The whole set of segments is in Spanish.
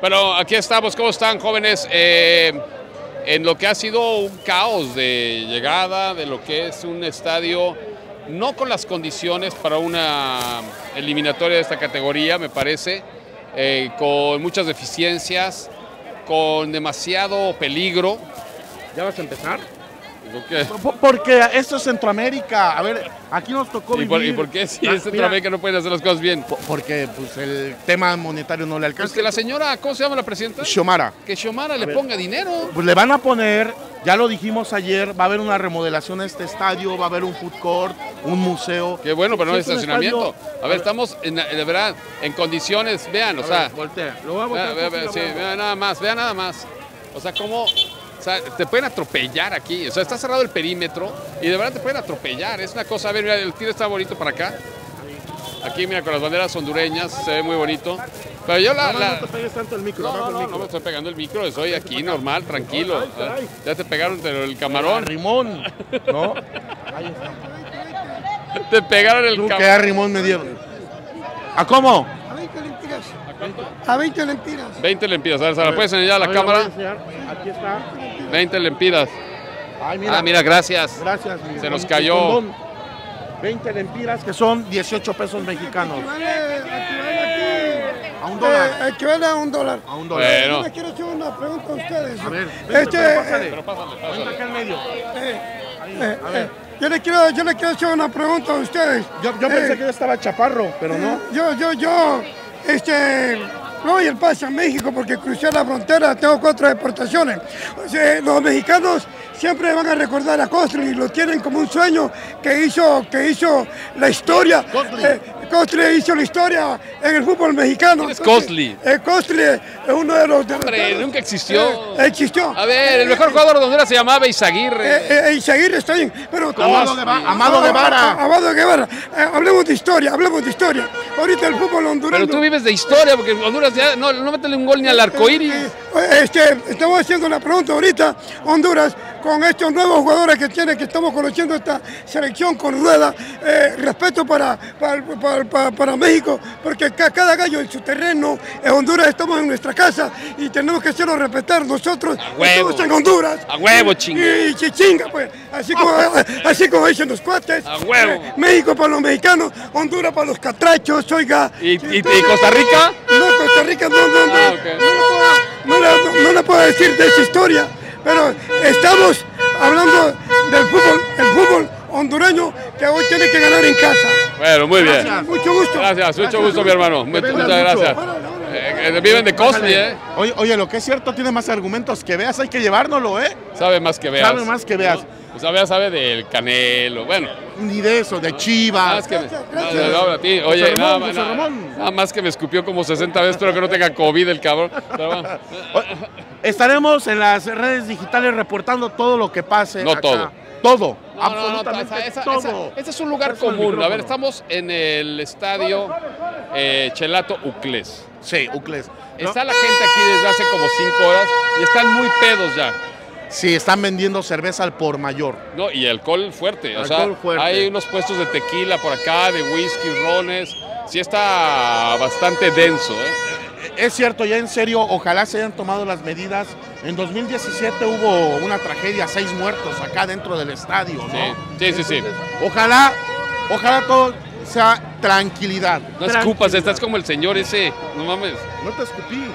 Bueno, aquí estamos. ¿Cómo están, jóvenes? En lo que ha sido un caos de llegada, de lo que es un estadio, no con las condiciones para una eliminatoria de esta categoría, me parece, con muchas deficiencias, con demasiado peligro. ¿Ya vas a empezar? Porque esto es Centroamérica. A ver, aquí nos tocó vivir. ¿Y por qué si es Centroamérica no pueden hacer las cosas bien? Porque pues el tema monetario no le alcanza. Pues que la señora, ¿cómo se llama la presidenta? Xiomara. Que Xiomara le ponga dinero. Pues le van a poner, ya lo dijimos ayer, va a haber una remodelación a este estadio, va a haber un food court, un museo. Qué bueno, pero no hay estacionamiento. A ver, estamos de verdad en condiciones, vean, o sea. Voltea, lo voy a voltear. Sí, vean nada más, vean nada más. O sea, cómo... O sea, te pueden atropellar aquí. O sea, está cerrado el perímetro y de verdad te pueden atropellar. Es una cosa, a ver, mira, el tiro está bonito para acá. Aquí, mira, con las banderas hondureñas, se ve muy bonito. Pero yo no te pegues tanto el micro. No, no me estoy pegando el micro, estoy aquí normal, tranquilo. Ya te pegaron el camarón. Rimón, ¿no? Ahí está. Te pegaron el camarón. ¿Qué rimón me dieron? ¿A cómo? A 20 lempiras. 20 lempiras. A ver, ¿se la puedes enseñar a la cámara? Aquí está. 20 lempiras. Ay, mira. Ah, mira, gracias. Gracias. Mira. Se nos cayó. 20 lempiras que son 18 pesos mexicanos. A $1. Equivale a $1. A $1. Bueno. Yo les quiero hacer una pregunta a ustedes. A ver, pásale. Ponte acá en medio. A ver. Yo les quiero hacer una pregunta a ustedes. Yo pensé que yo estaba chaparro, pero no. No doy el pase a México porque crucé la frontera, tengo 4 deportaciones. O sea, los mexicanos siempre van a recordar a Costly, lo tienen como un sueño que hizo la historia. Costly hizo la historia en el fútbol mexicano. ¿Quién es Costly? Costly es uno de los... Hombre, nunca existió. Existió. A ver, el mejor jugador de Honduras se llamaba Izaguirre. Izaguirre está bien, pero... Amado Guevara. Amado Guevara. Hablemos de historia, hablemos de historia. Ahorita el fútbol hondureño... Pero tú vives de historia, porque Honduras ya no métele un gol ni al arcoíris. Estamos haciendo la pregunta ahorita, Honduras... Con estos nuevos jugadores que tiene, que estamos conociendo esta selección con ruedas, respeto para México, porque cada gallo en su terreno, en Honduras estamos en nuestra casa y tenemos que hacerlo respetar nosotros. A huevo. Estamos en Honduras. A huevo, chinga. Y chinga, pues. Así como dicen los cuates. A huevo. México para los mexicanos, Honduras para los catrachos, oiga. ¿Y Costa Rica? No, Costa Rica no. Ah, okay. No le puedo decir de esa historia. Pero estamos hablando del fútbol, el fútbol hondureño que hoy tiene que ganar en casa. Bueno, muy bien. Gracias. Mucho gusto. Gracias, mucho gusto, mi hermano. Muchas gracias. Viven de Costly, ¿eh? Oye, lo que es cierto, tiene más argumentos que veas, hay que llevárnoslo, ¿eh? Sabe más que veas. Sabe más que veas. O sea, ya sabe del Canelo, bueno. Ni de eso, de Chivas. Gracias. Oye, nada más que me escupió como 60 veces, espero que no tenga COVID el cabrón. Estaremos en las redes digitales reportando todo lo que pase. No acá. Todo. No, absolutamente no, todo. Este es un lugar común. A ver, estamos en el estadio Chelato Uclés. Sí, Uclés. Está la gente aquí desde hace como 5 horas y están muy pedos ya. Sí, están vendiendo cerveza al por mayor. No, y alcohol fuerte. O sea, hay unos puestos de tequila por acá, de whisky, rones. Sí está bastante denso, ¿eh? Es cierto, ya en serio, ojalá se hayan tomado las medidas. En 2017 hubo una tragedia, 6 muertos acá dentro del estadio, ¿no? Sí. Ojalá todo sea tranquilidad. No escupas, estás como el señor ese, no mames. No te escupí.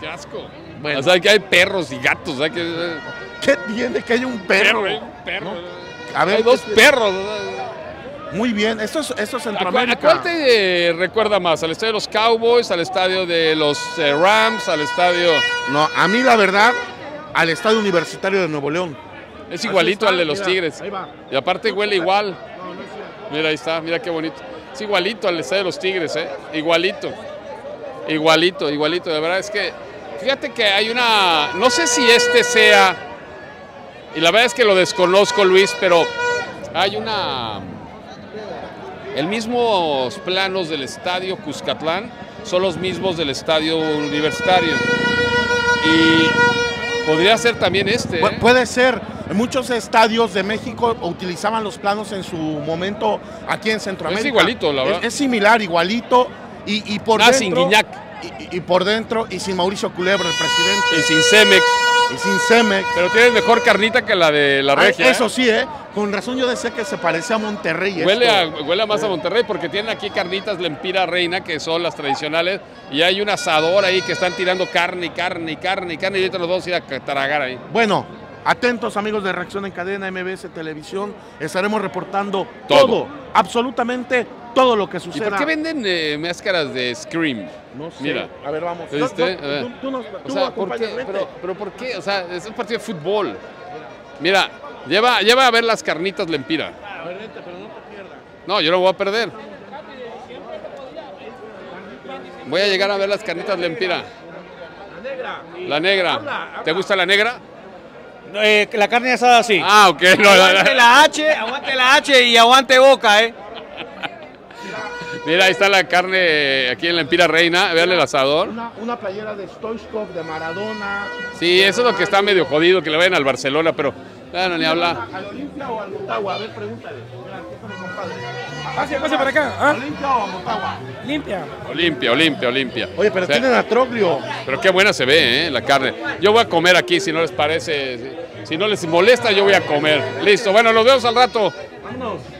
Qué asco. Bueno. O sea, que hay perros y gatos. ¿Qué tiene que haya un perro? Hay un perro. ¿No? A ver, hay 2 perros. Muy bien, esto es Centroamérica. ¿A cuál te recuerda más? ¿Al estadio de los Cowboys, al estadio de los Rams, al estadio...? No, a mí la verdad, al estadio universitario de Nuevo León. Es igualito al de los Tigres. Ahí va. Y aparte huele igual. Mira, ahí está, mira qué bonito. Es igualito al estadio de los Tigres, ¿eh? Igualito. De verdad es que... Fíjate que hay una... No sé si este sea... Y la verdad es que lo desconozco, Luis, pero hay una... El mismos planos del estadio Cuscatlán son los mismos del estadio universitario. Y podría ser también este, ¿eh? Puede ser. Muchos estadios de México utilizaban los planos en su momento aquí en Centroamérica. Es igualito, la verdad. Es similar, igualito. Y por dentro... y por dentro, y sin Mauricio Culebro, el presidente. Y sin Cemex. Y sin Cemex. Pero tienes mejor carnita que la de la regia. Eso sí, ¿eh? Con razón yo decía que se parece a Monterrey. Huele más a Monterrey porque tienen aquí carnitas Lempira Reina, que son las tradicionales, y hay un asador ahí que están tirando carne, y ahorita los dos ir a tragar ahí. Bueno, atentos amigos de Reacción en Cadena, MBS Televisión, estaremos reportando todo, absolutamente todo lo que suceda. ¿Y por qué venden máscaras de Scream? No sé. Mira. A ver, vamos. Pero ¿por qué? O sea, es un partido de fútbol. Mira, lleva a ver las carnitas Lempira. A ver, vente, pero no te pierdas. No, yo no voy a perder. Voy a llegar a ver las carnitas Lempira. La negra. La negra. ¿Te gusta la negra? La carne asada sí. Ah, ok. No, aguante la H, aguante la H y aguante Boca, ¿eh? Mira, ahí está la carne aquí en Lempira Reina. Vean el asador. Una playera de Stoichkoff, de Maradona. Sí, eso es lo que está medio jodido, que le vayan al Barcelona, pero no ni habla. ¿Al Olimpia o al Motagua? A ver, pregúntale. Pase para acá. ¿Ah? ¿Olimpia o Motagua? Olimpia. Olimpia. Oye, pero tienen atroglio. Pero qué buena se ve, la carne. Yo voy a comer aquí, si no les parece. Si no les molesta, yo voy a comer. Listo. Bueno, los vemos al rato. Vámonos.